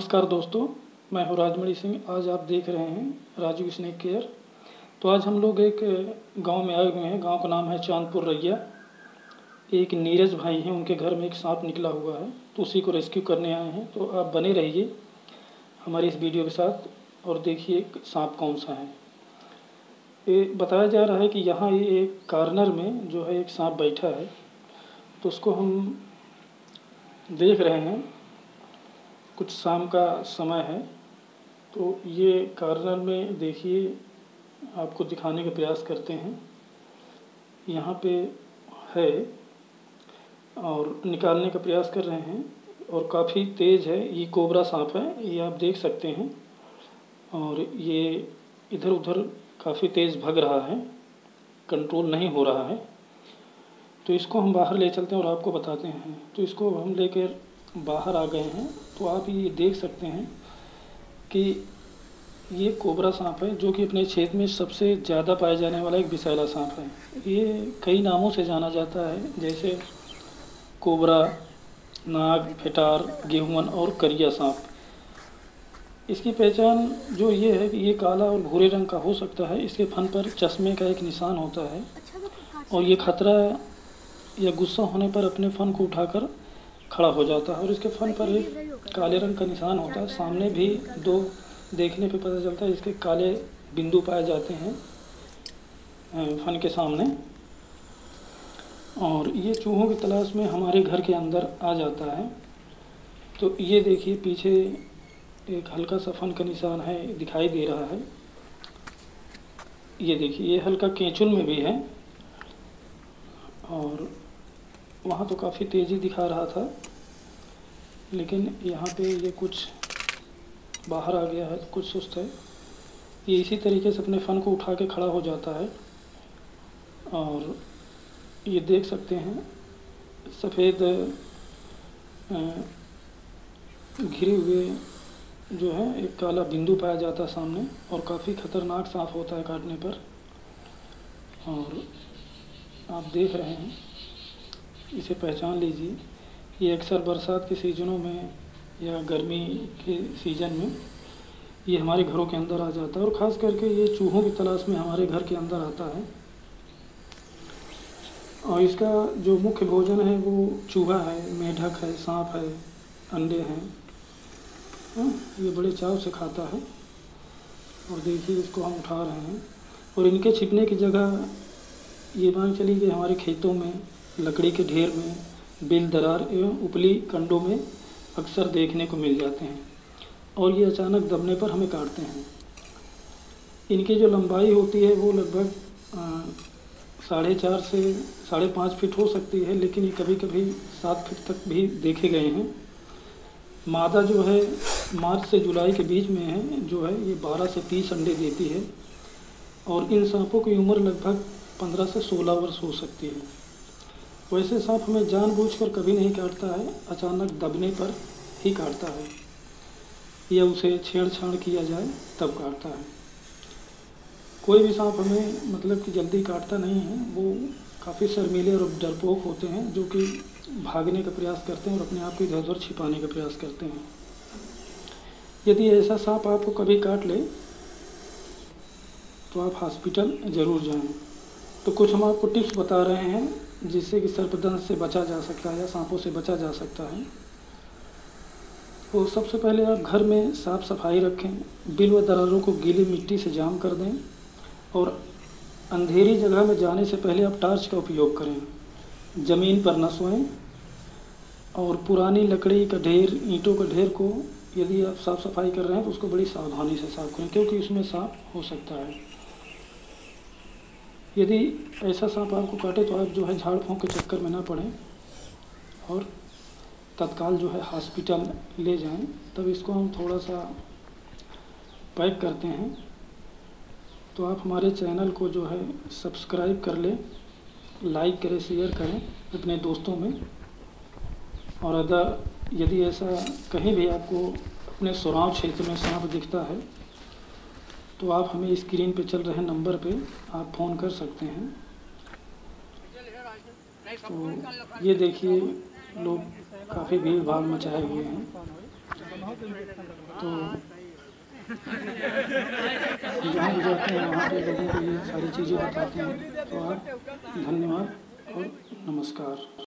नमस्कार दोस्तों, मैं हूं राजमणि सिंह। आज आप देख रहे हैं राजू स्नेक केयर। तो आज हम लोग एक गांव में आए हुए हैं। गांव का नाम है चांदपुर रैया। एक नीरज भाई हैं, उनके घर में एक सांप निकला हुआ है, तो उसी को रेस्क्यू करने आए हैं। तो आप बने रहिए हमारे इस वीडियो के साथ और देखिए सांप कौन सा है। ये बताया जा रहा है कि यहाँ ये एक कार्नर में जो है एक सांप बैठा है, तो उसको हम देख रहे हैं। कुछ शाम का समय है, तो ये कार्नर में देखिए, आपको दिखाने का प्रयास करते हैं। यहाँ पे है और निकालने का प्रयास कर रहे हैं और काफ़ी तेज़ है। ये कोबरा सांप है, ये आप देख सकते हैं। और ये इधर उधर काफ़ी तेज़ भग रहा है, कंट्रोल नहीं हो रहा है। तो इसको हम बाहर ले चलते हैं और आपको बताते हैं। तो इसको हम लेकर बाहर आ गए हैं। तो आप ये देख सकते हैं कि ये कोबरा सांप है, जो कि अपने क्षेत्र में सबसे ज़्यादा पाया जाने वाला एक विषैला सांप है। ये कई नामों से जाना जाता है, जैसे कोबरा, नाग, फेटार, गेहूँन और करिया सांप। इसकी पहचान जो ये है कि ये काला और भूरे रंग का हो सकता है। इसके फन पर चश्मे का एक निशान होता है और ये खतरा या गुस्सा होने पर अपने फन को उठाकर खड़ा हो जाता है। और इसके फन पर एक काले रंग का निशान होता है। सामने भी दो देखने पे पता चलता है, इसके काले बिंदु पाए जाते हैं फन के सामने। और ये चूहों की तलाश में हमारे घर के अंदर आ जाता है। तो ये देखिए, पीछे एक हल्का सा फन का निशान है, दिखाई दे रहा है। ये देखिए, ये हल्का केंचुल में भी है और वहाँ तो काफ़ी तेज़ी दिखा रहा था, लेकिन यहाँ पे ये कुछ बाहर आ गया है, कुछ सुस्त है। ये इसी तरीके से अपने फन को उठा के खड़ा हो जाता है। और ये देख सकते हैं सफ़ेद घिरे हुए जो है एक काला बिंदु पाया जाता है सामने, और काफ़ी ख़तरनाक सांप होता है काटने पर। और आप देख रहे हैं, इसे पहचान लीजिए। ये अक्सर बरसात के सीजनों में या गर्मी के सीज़न में ये हमारे घरों के अंदर आ जाता है, और ख़ास करके ये चूहों की तलाश में हमारे घर के अंदर आता है। और इसका जो मुख्य भोजन है वो चूहा है, मेढक है, सांप है, अंडे हैं। ये बड़े चाव से खाता है। और देखिए, इसको हम उठा रहे हैं। और इनके छिपने की जगह ये मान चली कि हमारे खेतों में, लकड़ी के ढेर में, बेल दरार एवं उपली कंडों में अक्सर देखने को मिल जाते हैं। और ये अचानक दबने पर हमें काटते हैं। इनकी जो लंबाई होती है वो लगभग 4.5 से 5.5 फीट हो सकती है, लेकिन ये कभी कभी 7 फीट तक भी देखे गए हैं। मादा जो है मार्च से जुलाई के बीच में है, जो है ये 12 से 30 अंडे देती है। और इन सांपों की उम्र लगभग 15 से 16 वर्ष हो सकती है। वैसे सांप हमें जानबूझकर कभी नहीं काटता है, अचानक दबने पर ही काटता है या उसे छेड़छाड़ किया जाए तब काटता है। कोई भी सांप हमें मतलब कि जल्दी काटता नहीं है। वो काफ़ी शर्मीले और डरपोक होते हैं, जो कि भागने का प्रयास करते हैं और अपने आप को इधर उधर छिपाने का प्रयास करते हैं। यदि ऐसा सांप आपको कभी काट ले तो आप हॉस्पिटल ज़रूर जाएं। तो कुछ हम आपको टिप्स बता रहे हैं जिससे कि सर्पदंश से बचा जा सकता है या सांपों से बचा जा सकता है। तो सबसे पहले आप घर में साफ़ सफाई रखें। बिल व दरारों को गीली मिट्टी से जाम कर दें और अंधेरी जगह में जाने से पहले आप टार्च का उपयोग करें। ज़मीन पर न सोएं। और पुरानी लकड़ी का ढेर, ईंटों का ढेर को यदि आप साफ़ सफाई कर रहे हैं तो उसको बड़ी सावधानी से साफ करें, क्योंकि उसमें सांप हो सकता है। यदि ऐसा सांप आपको काटे तो आप जो है झाड़ फूँक के चक्कर में ना पड़ें और तत्काल जो है हॉस्पिटल ले जाएं। तब इसको हम थोड़ा सा पैक करते हैं। तो आप हमारे चैनल को जो है सब्सक्राइब कर लें, लाइक करें, शेयर करें अपने दोस्तों में। और अगर यदि ऐसा कहीं भी आपको अपने सोराव क्षेत्र में सांप दिखता है तो आप हमें स्क्रीन पे चल रहे नंबर पे आप फ़ोन कर सकते हैं। तो ये देखिए, लोग काफ़ी भीड़ भाड़ मचाए हुए हैं। तो जहाँ गुजरते हैं वहाँ के लोगों को ये सारी चीज़ें बताते हैं। तो आप धन्यवाद और नमस्कार।